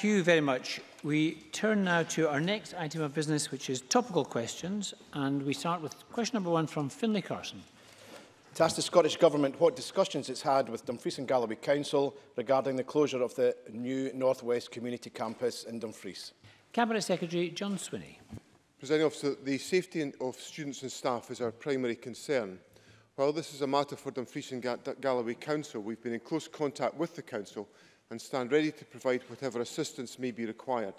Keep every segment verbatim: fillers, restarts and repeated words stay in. Thank you very much. We turn now to our next item of business, which is topical questions, and we start with question number one from Finlay Carson. To ask the Scottish Government what discussions it's had with Dumfries and Galloway Council regarding the closure of the new North West Community Campus in Dumfries. Cabinet Secretary John Swinney. Presiding Officer, the safety of students and staff is our primary concern. While this is a matter for Dumfries and Galloway Council, we've been in close contact with the Council and stand ready to provide whatever assistance may be required.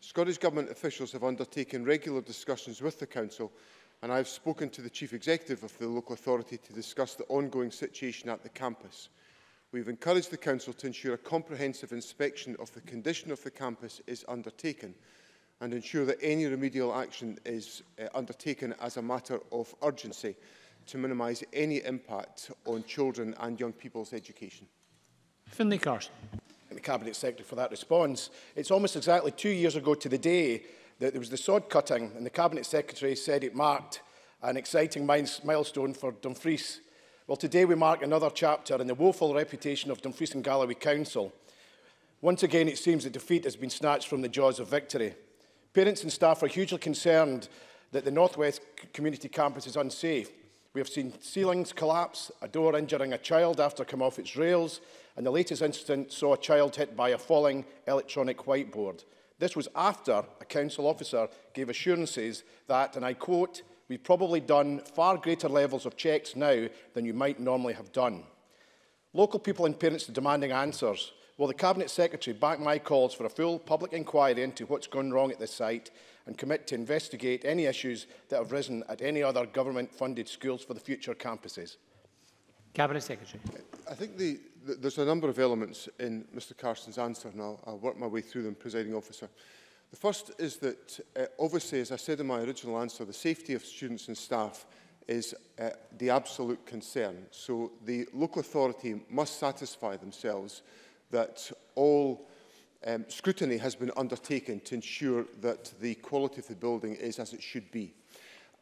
Scottish Government officials have undertaken regular discussions with the Council, and I have spoken to the Chief Executive of the local authority to discuss the ongoing situation at the campus. We have encouraged the Council to ensure a comprehensive inspection of the condition of the campus is undertaken and ensure that any remedial action is uh, undertaken as a matter of urgency to minimise any impact on children and young people's education. Finlay Carson. The Cabinet Secretary for that response. It's almost exactly two years ago to the day that there was the sod cutting, and the Cabinet Secretary said it marked an exciting milestone for Dumfries. Well, today we mark another chapter in the woeful reputation of Dumfries and Galloway Council. Once again, it seems that defeat has been snatched from the jaws of victory. Parents and staff are hugely concerned that the North West Community Campus is unsafe. We have seen ceilings collapse, a door injuring a child after coming off its rails, and the latest incident saw a child hit by a falling electronic whiteboard. This was after a council officer gave assurances that, and I quote, "We've probably done far greater levels of checks now than you might normally have done." Local people and parents are demanding answers. Will the Cabinet Secretary back my calls for a full public inquiry into what's gone wrong at this site and commit to investigate any issues that have risen at any other government-funded schools for the future campuses? Cabinet Secretary. I think the, the, there's a number of elements in Mr Carson's answer, and I'll, I'll work my way through them, Presiding Officer. The first is that, uh, obviously, as I said in my original answer, the safety of students and staff is uh, the absolute concern. So the local authority must satisfy themselves that all um, scrutiny has been undertaken to ensure that the quality of the building is as it should be.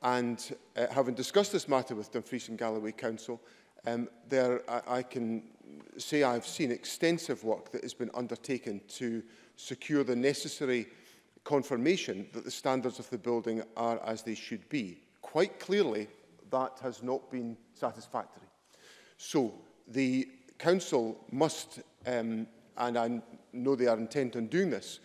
And uh, having discussed this matter with Dumfries and Galloway Council, um, there I, I can say I've seen extensive work that has been undertaken to secure the necessary confirmation that the standards of the building are as they should be. Quite clearly, that has not been satisfactory. So the Council must, um, and I know they are intent on doing this,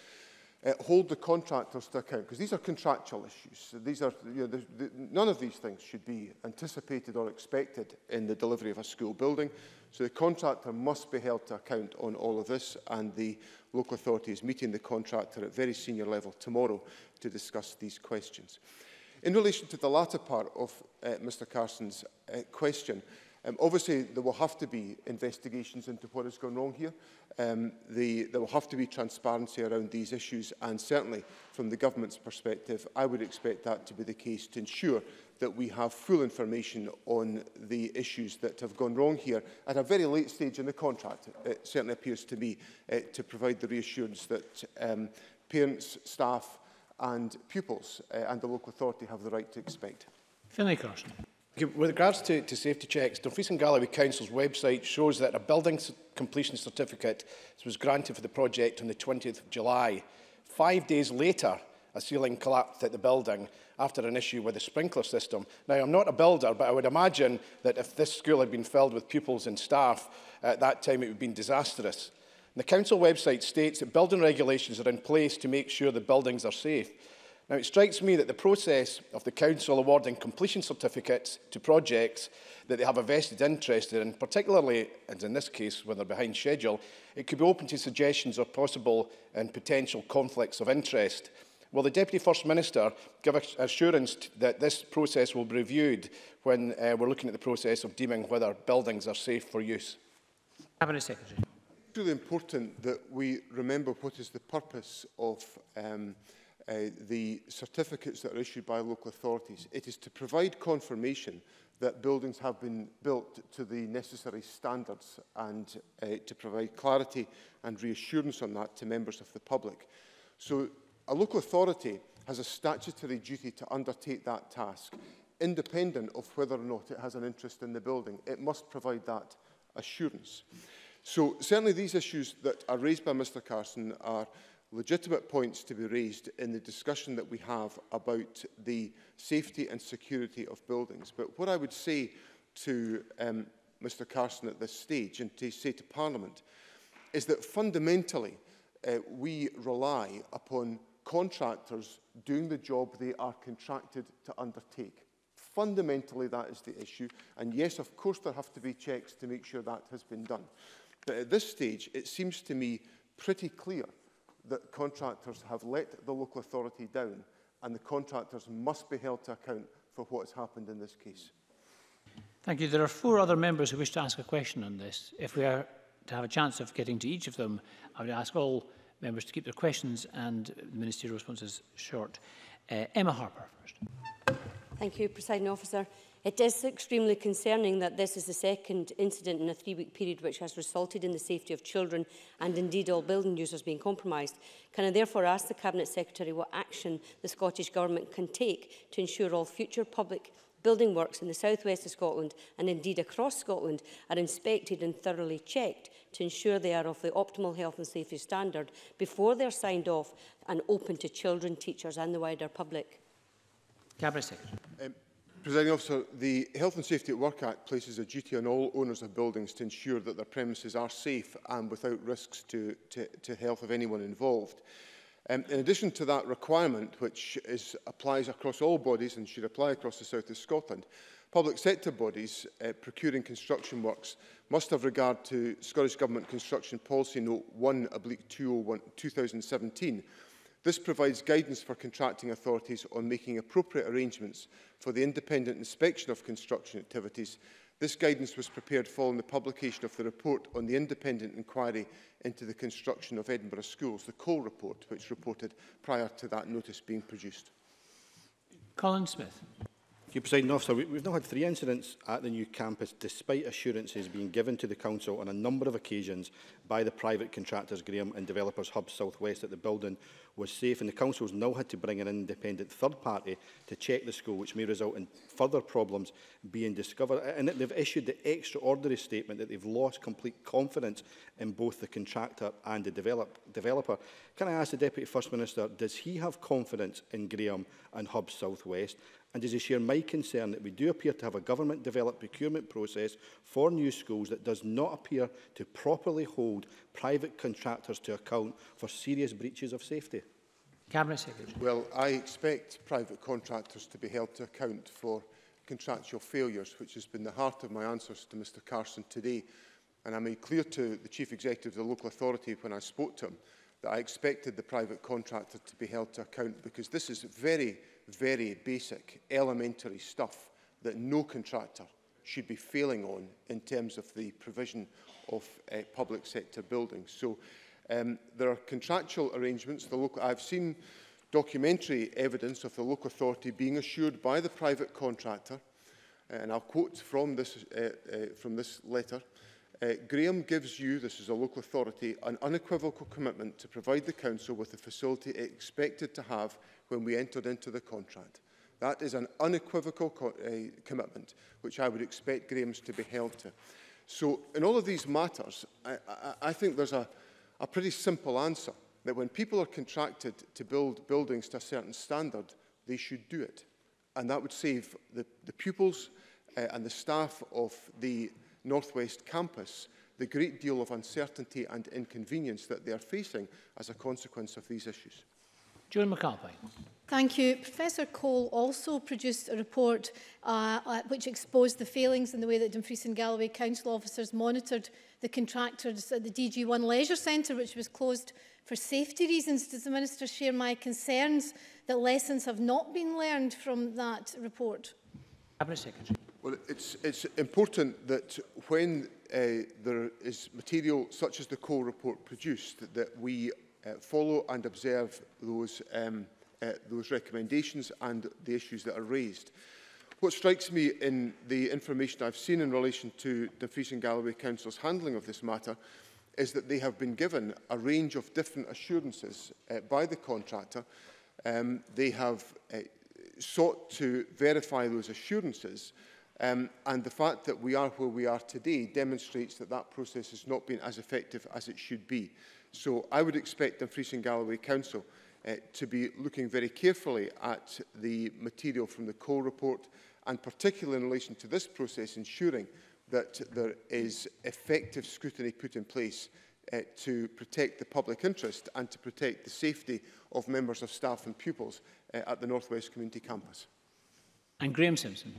uh, hold the contractors to account, because these are contractual issues. These are, you know, the, the, none of these things should be anticipated or expected in the delivery of a school building. So the contractor must be held to account on all of this, and the local authority is meeting the contractor at very senior level tomorrow to discuss these questions. In relation to the latter part of uh, Mr Carson's uh, question, Um, obviously, there will have to be investigations into what has gone wrong here. Um, the, there will have to be transparency around these issues, and certainly from the government's perspective, I would expect that to be the case to ensure that we have full information on the issues that have gone wrong here at a very late stage in the contract. It certainly appears to me uh, to provide the reassurance that um, parents, staff and pupils uh, and the local authority have the right to expect. Finlay Carson. With regards to, to safety checks, Dumfries and Galloway Council's website shows that a building completion certificate was granted for the project on the twentieth of July. Five days later, a ceiling collapsed at the building after an issue with the sprinkler system. Now, I'm not a builder, but I would imagine that if this school had been filled with pupils and staff at that time, it would have been disastrous. And the Council website states that building regulations are in place to make sure the buildings are safe. Now, it strikes me that the process of the Council awarding completion certificates to projects that they have a vested interest in, particularly, and in this case, when they're behind schedule, it could be open to suggestions of possible and potential conflicts of interest. Will the Deputy First Minister give assurance that this process will be reviewed when uh, we're looking at the process of deeming whether buildings are safe for use? Cabinet Secretary. It's really important that we remember what is the purpose of um, Uh, the certificates that are issued by local authorities. It is to provide confirmation that buildings have been built to the necessary standards and uh, to provide clarity and reassurance on that to members of the public. So a local authority has a statutory duty to undertake that task, independent of whether or not it has an interest in the building. It must provide that assurance. So certainly these issues that are raised by Mr Carson are legitimate points to be raised in the discussion that we have about the safety and security of buildings. But what I would say to um, Mister Carson at this stage, and to say to Parliament, is that fundamentally uh, we rely upon contractors doing the job they are contracted to undertake. Fundamentally, that is the issue. And yes, of course, there have to be checks to make sure that has been done. But at this stage, it seems to me pretty clear that contractors have let the local authority down, and the contractors must be held to account for what has happened in this case. Thank you. There are four other members who wish to ask a question on this. If we are to have a chance of getting to each of them, I would ask all members to keep their questions and ministerial responses short. Uh, Emma Harper first. Thank you, Presiding Officer. It is extremely concerning that this is the second incident in a three-week period which has resulted in the safety of children and indeed all building users being compromised. Can I therefore ask the Cabinet Secretary what action the Scottish Government can take to ensure all future public building works in the southwest of Scotland and indeed across Scotland are inspected and thoroughly checked to ensure they are of the optimal health and safety standard before they are signed off and open to children, teachers and the wider public? Cabinet Secretary. Um, Presiding Officer, the Health and Safety at Work Act places a duty on all owners of buildings to ensure that their premises are safe and without risks to, to, to health of anyone involved. Um, in addition to that requirement, which is, applies across all bodies and should apply across the south of Scotland, public sector bodies uh, procuring construction works must have regard to Scottish Government Construction Policy Note one, oblique two oh one, two thousand seventeen, This provides guidance for contracting authorities on making appropriate arrangements for the independent inspection of construction activities. This guidance was prepared following the publication of the report on the independent inquiry into the construction of Edinburgh schools, the Cole report, which reported prior to that notice being produced. Colin Smith. Thank you, Presiding Officer. We've now had three incidents at the new campus, despite assurances being given to the Council on a number of occasions by the private contractors Graham and developers Hub South West that the building was safe, and the Council's now had to bring an independent third party to check the school, which may result in further problems being discovered. And that they've issued the extraordinary statement that they've lost complete confidence in both the contractor and the develop developer. Can I ask the Deputy First Minister, does he have confidence in Graham and Hub South West? And does he share my concern that we do appear to have a government-developed procurement process for new schools that does not appear to properly hold private contractors to account for serious breaches of safety? Cabinet Secretary. Well, I expect private contractors to be held to account for contractual failures, which has been the heart of my answers to Mister Carson today. And I made clear to the Chief Executive of the local authority when I spoke to him that I expected the private contractor to be held to account, because this is very very basic, elementary stuff that no contractor should be failing on in terms of the provision of uh, public sector buildings. So um, there are contractual arrangements. The local, I've seen documentary evidence of the local authority being assured by the private contractor, and I'll quote from this, uh, uh, from this letter, Uh, Graham gives you, this is a local authority, an unequivocal commitment to provide the Council with the facility it expected to have when we entered into the contract. That is an unequivocal co uh, commitment, which I would expect Graham's to be held to. So in all of these matters, I, I, I think there's a, a pretty simple answer, that when people are contracted to build buildings to a certain standard, they should do it. And that would save the, the pupils uh, and the staff of the North West campus the great deal of uncertainty and inconvenience that they are facing as a consequence of these issues. Joan McAlpine. Thank you. Professor Cole also produced a report uh, which exposed the failings in the way that Dumfries and Galloway Council officers monitored the contractors at the D G one Leisure Centre, which was closed for safety reasons. Does the Minister share my concerns that lessons have not been learned from that report? Cabinet Secretary. Well, it's, it's important that when uh, there is material such as the Cole report produced, that we uh, follow and observe those, um, uh, those recommendations and the issues that are raised. What strikes me in the information I've seen in relation to Dumfries and Galloway Council's handling of this matter is that they have been given a range of different assurances uh, by the contractor. Um, they have uh, sought to verify those assurances. Um, and the fact that we are where we are today demonstrates that that process has not been as effective as it should be. So I would expect Dumfries and Galloway Council uh, to be looking very carefully at the material from the Cole report, and particularly in relation to this process, ensuring that there is effective scrutiny put in place uh, to protect the public interest and to protect the safety of members of staff and pupils uh, at the North West Community Campus. And Graham Simpson.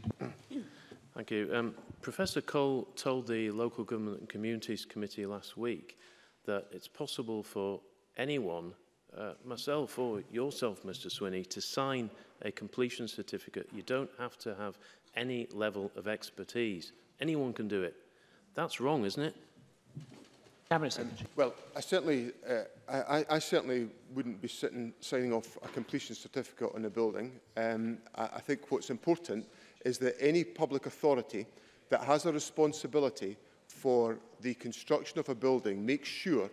Thank you. Um, Professor Cole told the Local Government and Communities Committee last week that it's possible for anyone, uh, myself or yourself, Mister Swinney, to sign a completion certificate. You don't have to have any level of expertise. Anyone can do it. That's wrong, isn't it? Cabinet Secretary. Well, I certainly, uh, I, I certainly wouldn't be sitting, signing off a completion certificate on a building. Um, I, I think what's important is that any public authority that has a responsibility for the construction of a building makes sure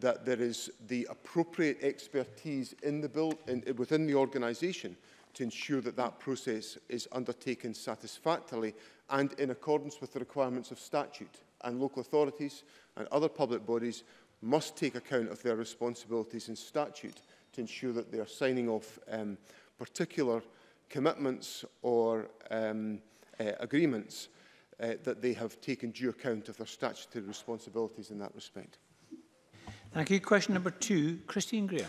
that there is the appropriate expertise in the build, in, within the organisation to ensure that that process is undertaken satisfactorily and in accordance with the requirements of statute. And local authorities and other public bodies must take account of their responsibilities in statute to ensure that they are signing off um, particular commitments or um, uh, agreements uh, that they have taken due account of their statutory responsibilities in that respect. Thank you. Question number two, Christine Grahame.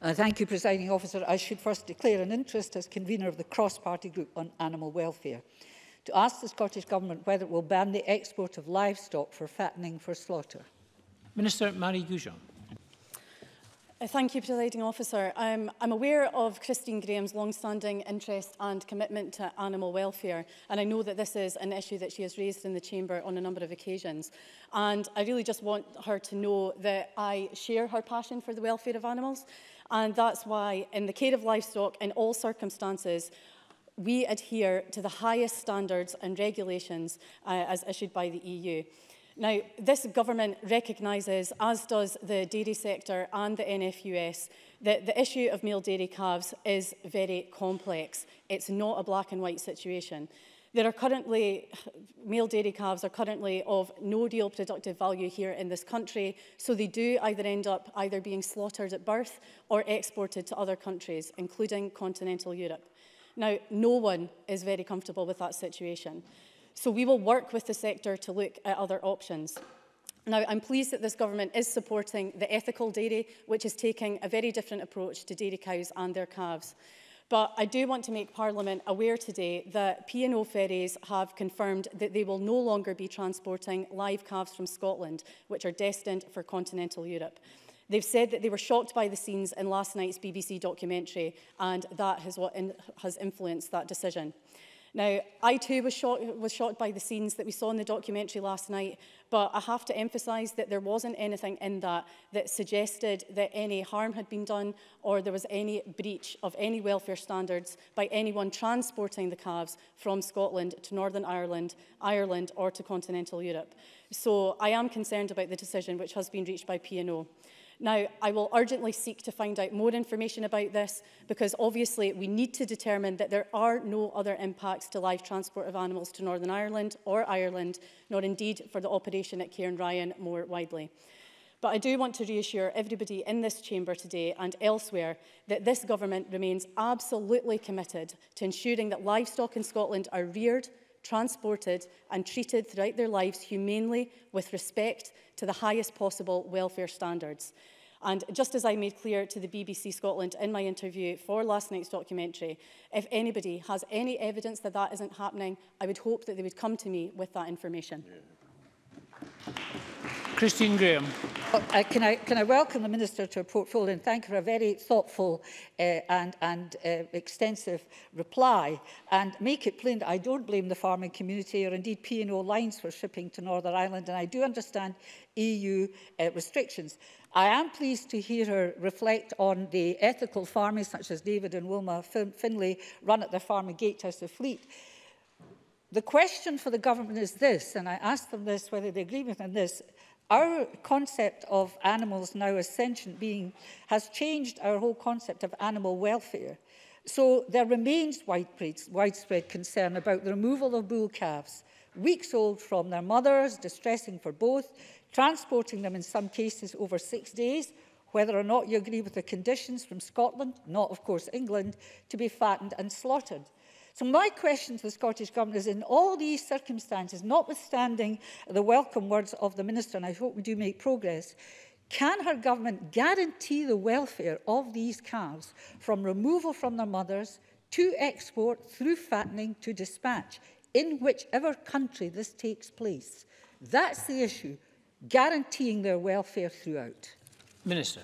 Uh, thank you, Presiding Officer. I should first declare an interest as convener of the cross-party group on animal welfare to ask the Scottish Government whether it will ban the export of livestock for fattening for slaughter. Minister Marie Gougeon. Thank you, Presiding Officer. Um, I'm aware of Christine Grahame's long-standing interest and commitment to animal welfare, and I know that this is an issue that she has raised in the Chamber on a number of occasions. And I really just want her to know that I share her passion for the welfare of animals, and that's why, in the care of livestock, in all circumstances, we adhere to the highest standards and regulations uh, as issued by the E U. Now, this government recognises, as does the dairy sector and the N F U S, that the issue of male dairy calves is very complex. It's not a black and white situation. There are currently, male dairy calves are currently of no real productive value here in this country, so they do either end up either being slaughtered at birth or exported to other countries, including continental Europe. Now, no one is very comfortable with that situation. So we will work with the sector to look at other options. Now, I'm pleased that this government is supporting the ethical dairy, which is taking a very different approach to dairy cows and their calves. But I do want to make Parliament aware today that P and O ferries have confirmed that they will no longer be transporting live calves from Scotland, which are destined for continental Europe. They've said that they were shocked by the scenes in last night's B B C documentary, and that is what in, has influenced that decision. Now, I too was shocked, was shocked by the scenes that we saw in the documentary last night, but I have to emphasise that there wasn't anything in that that suggested that any harm had been done or there was any breach of any welfare standards by anyone transporting the calves from Scotland to Northern Ireland, Ireland or to continental Europe. So I am concerned about the decision which has been reached by P and O. Now, I will urgently seek to find out more information about this, because obviously we need to determine that there are no other impacts to live transport of animals to Northern Ireland or Ireland, nor indeed for the operation at Cairnryan more widely. But I do want to reassure everybody in this chamber today and elsewhere that this government remains absolutely committed to ensuring that livestock in Scotland are reared, transported and treated throughout their lives humanely with respect to the highest possible welfare standards. And just as I made clear to the B B C Scotland in my interview for last night's documentary, if anybody has any evidence that that isn't happening, I would hope that they would come to me with that information. Yeah. Christine Grahame. Well, uh, can, I, can I welcome the Minister to her portfolio and thank her for a very thoughtful uh, and, and uh, extensive reply, and make it plain that I don't blame the farming community or indeed P and O Lines for shipping to Northern Ireland, and I do understand E U uh, restrictions. I am pleased to hear her reflect on the ethical farming, such as David and Wilma Finlay run at their farm in Gatehouse of Fleet. The question for the government is this, and I asked them this, whether they agree with me on this. Our concept of animals now as sentient beings has changed our whole concept of animal welfare. So there remains widespread concern about the removal of bull calves, weeks old from their mothers, distressing for both, transporting them in some cases over six days, whether or not you agree with the conditions from Scotland, not, of course, England, to be fattened and slaughtered. So my question to the Scottish Government is, in all these circumstances, notwithstanding the welcome words of the Minister, and I hope we do make progress, can her government guarantee the welfare of these calves from removal from their mothers to export through fattening to dispatch in whichever country this takes place? That's the issue, guaranteeing their welfare throughout. Minister.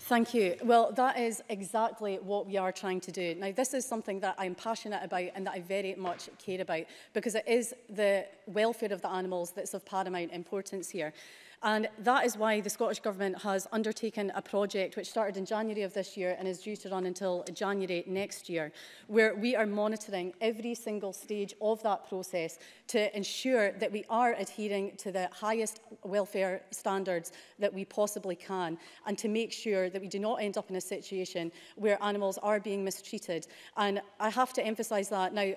Thank you. Well, that is exactly what we are trying to do. Now, this is something that I'm passionate about and that I very much care about, because it is the welfare of the animals that's of paramount importance here. And that is why the Scottish Government has undertaken a project which started in January of this year and is due to run until January next year, where we are monitoring every single stage of that process to ensure that we are adhering to the highest welfare standards that we possibly can, and to make sure that we do not end up in a situation where animals are being mistreated. And I have to emphasise that. Now,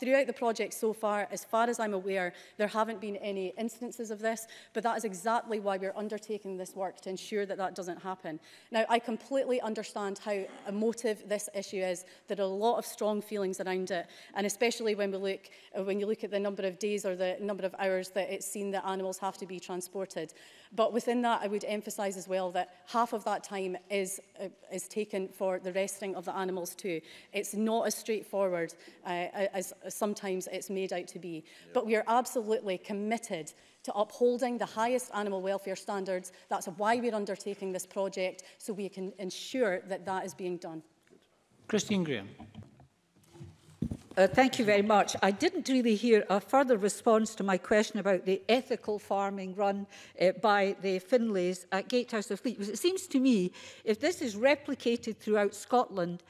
throughout the project so far, as far as I'm aware, there haven't been any instances of this, but that is exactly why we're undertaking this work, to ensure that that doesn't happen. Now, I completely understand how emotive this issue is. There are a lot of strong feelings around it, and especially when we look, when you look at the number of days or the number of hours that it's seen that animals have to be transported. But within that, I would emphasise as well that half of that time is uh, is taken for the resting of the animals too. It's not as straightforward uh, as, as sometimes it's made out to be. Yeah. But we are absolutely committed to upholding the highest animal welfare standards. That's why we're undertaking this project, so we can ensure that that is being done. Christine Grahame. Uh, thank you very much. I didn't really hear a further response to my question about the ethical farming run uh, by the Finlays at Gatehouse of Fleet. Because it seems to me, if this is replicated throughout Scotland,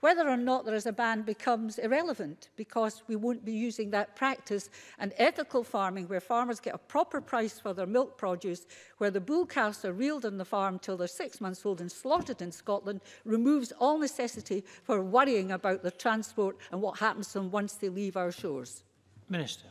whether or not there is a ban becomes irrelevant, because we won't be using that practice. And ethical farming, where farmers get a proper price for their milk produce, where the bull calves are reared on the farm till they're six months old and slaughtered in Scotland, removes all necessity for worrying about the transport and what happens to them once they leave our shores. Minister.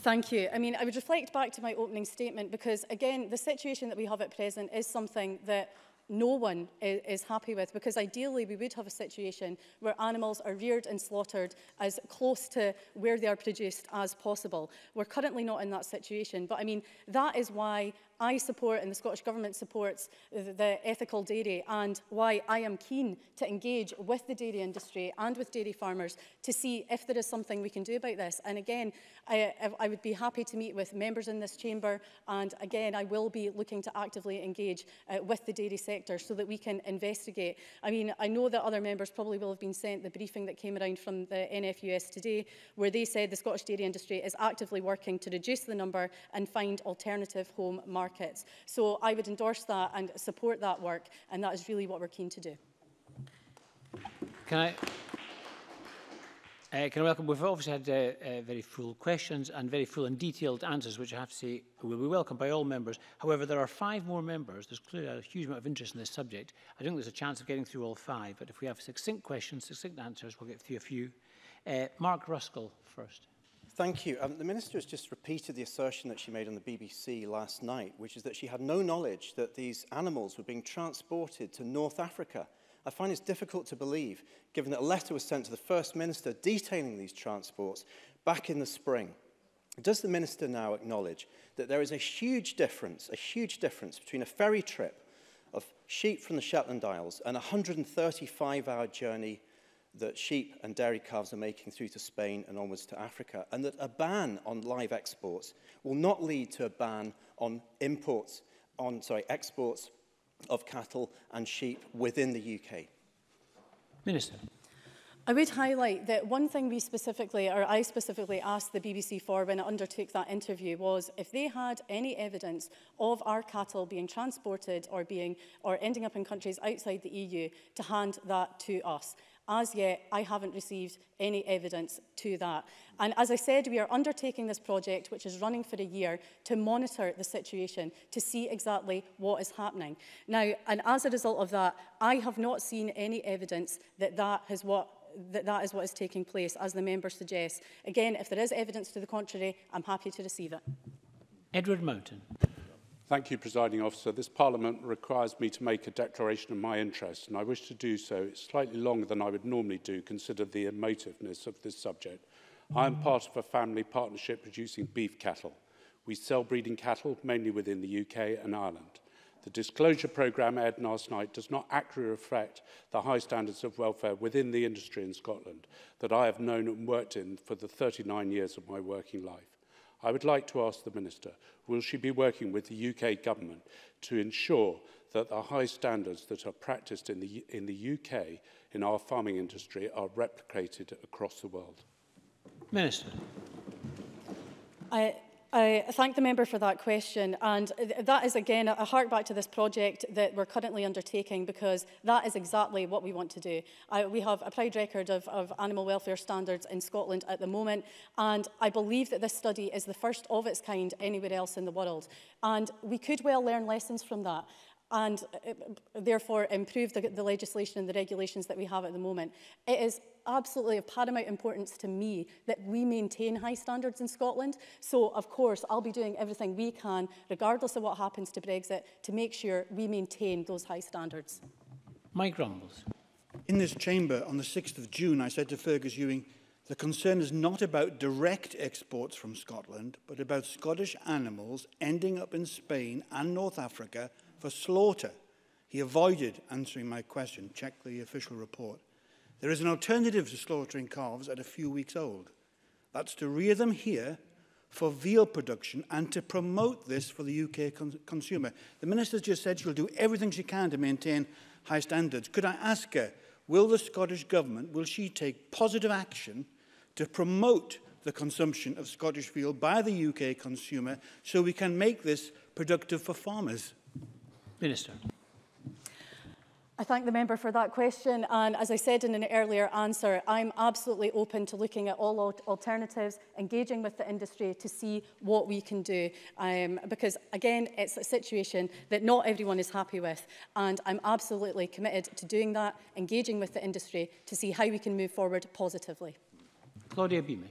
Thank you. I mean, I would reflect back to my opening statement, because, again, the situation that we have at present is something that no one is happy with, because ideally we would have a situation where animals are reared and slaughtered as close to where they are produced as possible. We're currently not in that situation, but I mean, that is why I support, and the Scottish Government supports, the ethical dairy, and why I am keen to engage with the dairy industry and with dairy farmers to see if there is something we can do about this. And again, I, I would be happy to meet with members in this chamber, and again, I will be looking to actively engage uh, with the dairy sector so that we can investigate. I mean, I know that other members probably will have been sent the briefing that came around from the N F U S today, where they said the Scottish dairy industry is actively working to reduce the number and find alternative home markets. Markets. So I would endorse that and support that work, and that is really what we're keen to do. Can I, uh, can I welcome, we've obviously had uh, uh, very full questions and very full and detailed answers, which I have to say will be welcomed by all members. However, there are five more members. There's clearly a huge amount of interest in this subject. I don't think there's a chance of getting through all five, but if we have succinct questions, succinct answers, we'll get through a few. Uh, Mark Ruskell first. Thank you. Um, the Minister has just repeated the assertion that she made on the B B C last night, which is that she had no knowledge that these animals were being transported to North Africa. I find it's difficult to believe, given that a letter was sent to the First Minister detailing these transports back in the spring. Does the Minister now acknowledge that there is a huge difference, a huge difference between a ferry trip of sheep from the Shetland Isles and a one hundred thirty-five hour journey that sheep and dairy calves are making through to Spain and onwards to Africa, and that a ban on live exports will not lead to a ban on imports, on, sorry, exports of cattle and sheep within the U K? Minister. I would highlight that one thing we specifically, or I specifically asked the B B C for when I undertook that interview, was if they had any evidence of our cattle being transported or, being, or ending up in countries outside the E U, to hand that to us. As yet, I haven't received any evidence to that. And as I said, we are undertaking this project, which is running for a year, to monitor the situation, to see exactly what is happening. Now, and as a result of that, I have not seen any evidence that that has what that, that is what is taking place, as the member suggests. Again, if there is evidence to the contrary, I'm happy to receive it. Edward Mountain. Thank you, Presiding Officer. This Parliament requires me to make a declaration of my interest, and I wish to do so. It's slightly longer than I would normally do, considered the emotiveness of this subject. Mm. I am part of a family partnership producing beef cattle. We sell breeding cattle, mainly within the U K and Ireland. The disclosure programme aired last night does not accurately reflect the high standards of welfare within the industry in Scotland that I have known and worked in for the thirty-nine years of my working life. I would like to ask the Minister, will she be working with the U K Government to ensure that the high standards that are practiced in the, in the U K in our farming industry are replicated across the world? Minister. I I thank the member for that question, and that is again a hark back to this project that we're currently undertaking, because that is exactly what we want to do. I, we have a proud record of, of animal welfare standards in Scotland at the moment, and I believe that this study is the first of its kind anywhere else in the world, and we could well learn lessons from that and uh, therefore improve the, the legislation and the regulations that we have at the moment. It is absolutely of paramount importance to me that we maintain high standards in Scotland. So, of course, I'll be doing everything we can, regardless of what happens to Brexit, to make sure we maintain those high standards. Mike Rumbles. In this chamber on the sixth of June, I said to Fergus Ewing, the concern is not about direct exports from Scotland, but about Scottish animals ending up in Spain and North Africa for slaughter. He avoided answering my question. Check the official report. There is an alternative to slaughtering calves at a few weeks old. That's to rear them here for veal production and to promote this for the U K con consumer. The Minister just said she'll do everything she can to maintain high standards. Could I ask her, will the Scottish Government, will she take positive action to promote the consumption of Scottish veal by the U K consumer so we can make this productive for farmers? Minister. I thank the member for that question, and as I said in an earlier answer, I'm absolutely open to looking at all alternatives, engaging with the industry to see what we can do, um, because again it's a situation that not everyone is happy with, and I'm absolutely committed to doing that, engaging with the industry to see how we can move forward positively. Claudia Beamish.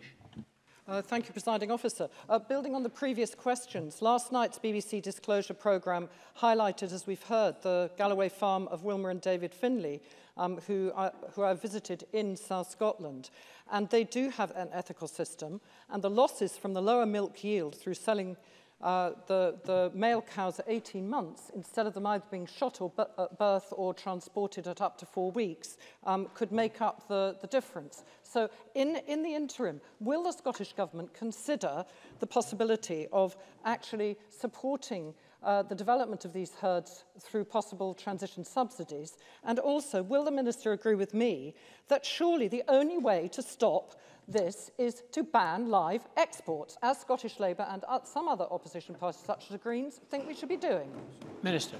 Uh, thank you, Presiding Officer. Uh, building on the previous questions, last night's B B C disclosure programme highlighted, as we've heard, the Galloway farm of Wilma and David Finlay, um, who, I, who I visited in South Scotland. And they do have an ethical system, and the losses from the lower milk yield through selling uh, the, the male cows at eighteen months, instead of them either being shot or at birth or transported at up to four weeks, um, could make up the, the difference. So in, in the interim, will the Scottish Government consider the possibility of actually supporting uh, the development of these herds through possible transition subsidies? And also, will the Minister agree with me that surely the only way to stop this is to ban live exports, as Scottish Labour and some other opposition parties, such as the Greens, think we should be doing? Minister.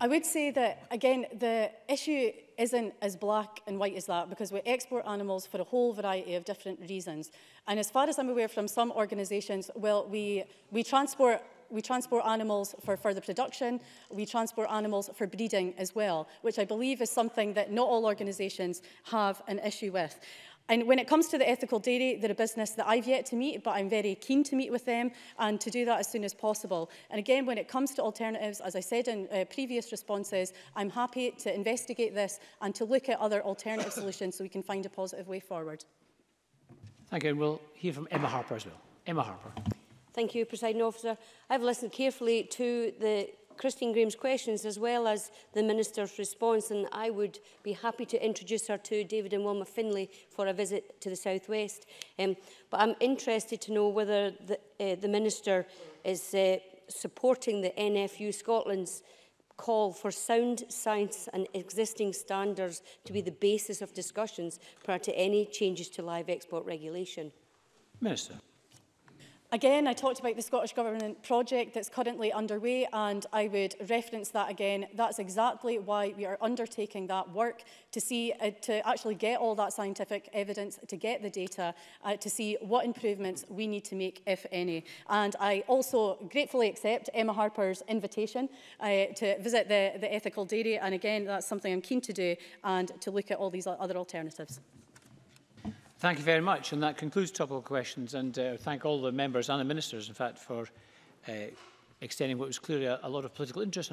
I would say that, again, the issue isn't as black and white as that, because we export animals for a whole variety of different reasons. And as far as I'm aware from some organisations, well, we, we transport We transport animals for further production, we transport animals for breeding as well, which I believe is something that not all organisations have an issue with. And when it comes to the ethical dairy, they're a business that I've yet to meet, but I'm very keen to meet with them and to do that as soon as possible. And again, when it comes to alternatives, as I said in uh, previous responses, I'm happy to investigate this and to look at other alternative solutions so we can find a positive way forward. Thank you. And we'll hear from Emma Harper as well. Emma Harper. Thank you, Presiding Officer. I've listened carefully to the Christine Grahame's questions as well as the Minister's response, and I would be happy to introduce her to David and Wilma Finlay for a visit to the South West. Um, but I'm interested to know whether the, uh, the Minister is uh, supporting the N F U Scotland's call for sound science and existing standards to be the basis of discussions prior to any changes to live export regulation. Minister. Again, I talked about the Scottish Government project that's currently underway, and I would reference that again. That's exactly why we are undertaking that work, to see, uh, to actually get all that scientific evidence, to get the data, uh, to see what improvements we need to make, if any. And I also gratefully accept Emma Harper's invitation uh, to visit the, the ethical dairy, and again, that's something I'm keen to do, and to look at all these other alternatives. Thank you very much, and that concludes topical questions, and uh, thank all the members and the ministers, in fact, for uh, extending what was clearly a, a lot of political interest.